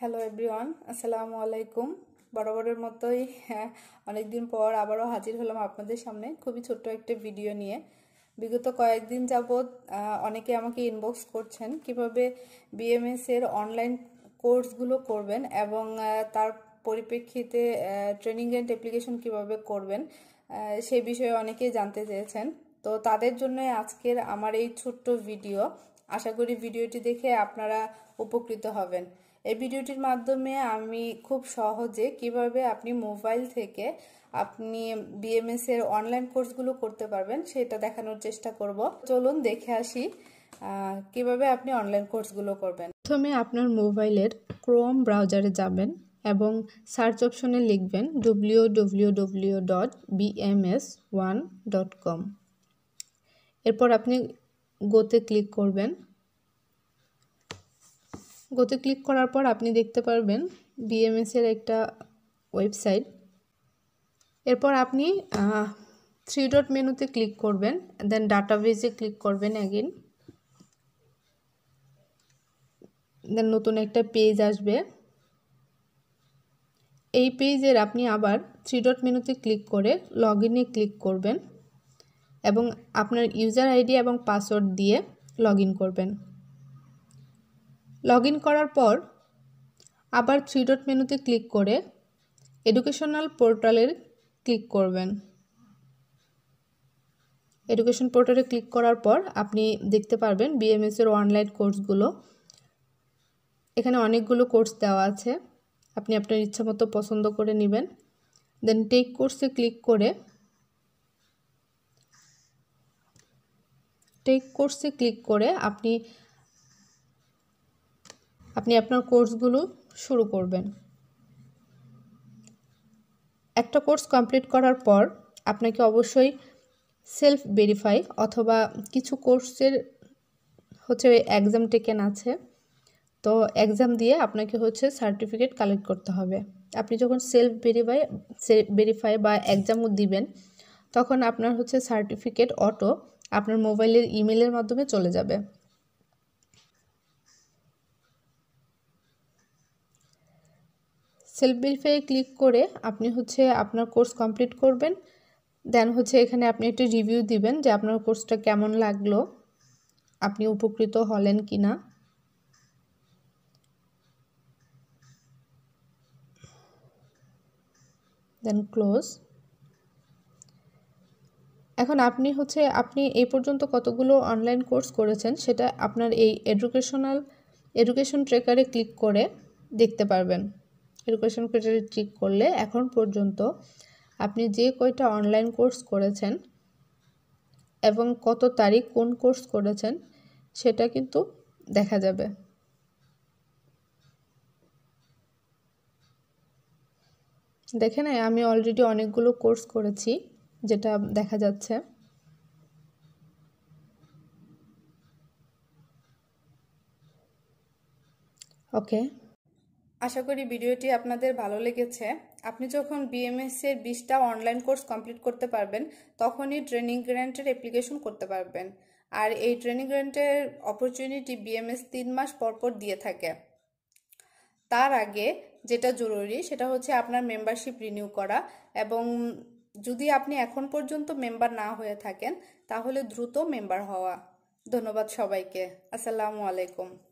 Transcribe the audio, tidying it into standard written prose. Hello everyone अस्सलामु अलैकुम बराबरेर मतोई अनेक दिन पर आबारो हाजिर हलाम आपनादेर सामने खूबी छोटो एकटा भिडियो निये। विगत कयेक दिन याबत अनेके आमाके इनबक्स करछेन किभाबे बीएमएस एर अनलाइन कोर्सगुलो करबेन एबं तार परिप्रेक्षिते ट्रेनिंग एंड एप्लिकेशन किभाबे करबेन सेई विषये अनेकेई जानते चेयेछेन। तो तादेर जोन्नो आजकेर आमार एई छोटो भिडियो। आशा करी भिडियोटी देखे आपनारा उपकृत हबेन। এই ভিডিওটির মাধ্যমে আমি খুব সহজে কিভাবে আপনি মোবাইল থেকে আপনি বিএমএস এর অনলাইন কোর্সগুলো করতে পারবেন সেটা দেখানোর চেষ্টা করব। চলুন দেখে আসি কিভাবে আপনি অনলাইন কোর্সগুলো করবেন। প্রথমে আপনার মোবাইলের ক্রোম ব্রাউজারে যাবেন এবং সার্চ অপশনে লিখবেন www.bms1.com। এরপর আপনি গোতে ক্লিক করবেন। गोते क्लिक करार पर आपनी देखते पारबेन बीएमएस एर एकटा वेबसाइट। एरपर आपनी थ्री डट मेनुते क्लिक करबेन, देन डाटाबेजे क्लिक करबेन अगेन, देन नतून एकटा पेज आसबे। एई पेजेर आपनी आबार थ्री डट मेनुते क्लिक करे लग इने क्लिक करबेन एबं आपनार यूजार आईडी एबं पासवर्ड दिए लग इन करबेन। लग इन करार पर आबार थ्री डट मेनुते क्लिक करे एडुकेशनल पोर्टाले क्लिक करबेन। एडुकेशन पोर्टाले क्लिक करार पर आपनी देखते पारबेन बीएमएस एर अनलाइन कोर्सगुलो। एखाने अनेकगुलो कोर्स देवा आछे, आपनी आपनार इच्छामतो पसंद करे नेबेन। देन टेक कोर्से क्लिक करे आपनी अपनी अपना कोर्सगुलो शुरू करबेन। एक कोर्स कमप्लीट करार पर आपनाके अवश्य सेल्फ वेरिफाई अथवा किछु कोर्सेर होच्छे एग्जाम टेकेन आछे, तो एग्जाम दिए आपनाके होच्छे सार्टिफिकेट कलेक्ट करते हबे। आपनी जखन सेल्फ वेरिफाई बा एग्जाम दिबेन तखन आपनार होच्छे सार्टिफिकेट अटो आपनार मोबाइलेर इमेलेर माध्यमे चले जाबे। सेल्फ वेरिफाई क्लिक करे आपनी होच्छे आपनार कोर्स कमप्लीट करबेन। देन होच्छे एखाने आपनी एकटा रिव्यू दिबेन जे आपनार कोर्सटा केमन लागलो, आपनी उपकृत हलेन किना। Then close. एखन आपनी होच्छे आपनी ए पर्यन्त कतगुलो अनलाइन कोर्स करेछेन सेटा आपनार एई एडुकेशन ट्र्याकारे क्लिक करे देखते पारबेन। एडुकेशन क्रिएटर क्लिक करले एखन पर्यन्त आपनी जे कयटा अनलाइन कोर्स करेछेन एवं कत तारीख कोन कोर्स करेछेन सेटा किन्तु देखा जाबे। देखेन आमी अलरेडी अनेकगुलो कोर्स करेछि जेटा देखा जाच्छे। ओके, आशा करी भिडियोटी आपनादेर भालो लेगेछे। आपनी जखन बीएमएस एर 20टा अनलाइन कोर्स कमप्लीट करते पारबेन तखोनी ट्रेनिंग ग्रांटेर एप्लिकेशन करते पारबेन। आर एई ट्रेनिंग ग्रांटेर अपरचुनिटी बीएमएस 3 मास परपर दिए थाके। तार आगे जेटा जरूरी सेटा होच्छे आपनार मेम्बारशिप रिन्यू करा एबं जोदि आपनि एखन पर्यन्त मेम्बर ना हये थाकेन ताहले द्रुत मेम्बर हवा। धन्यवाद सबाइके। आससालामु आलाइकुम।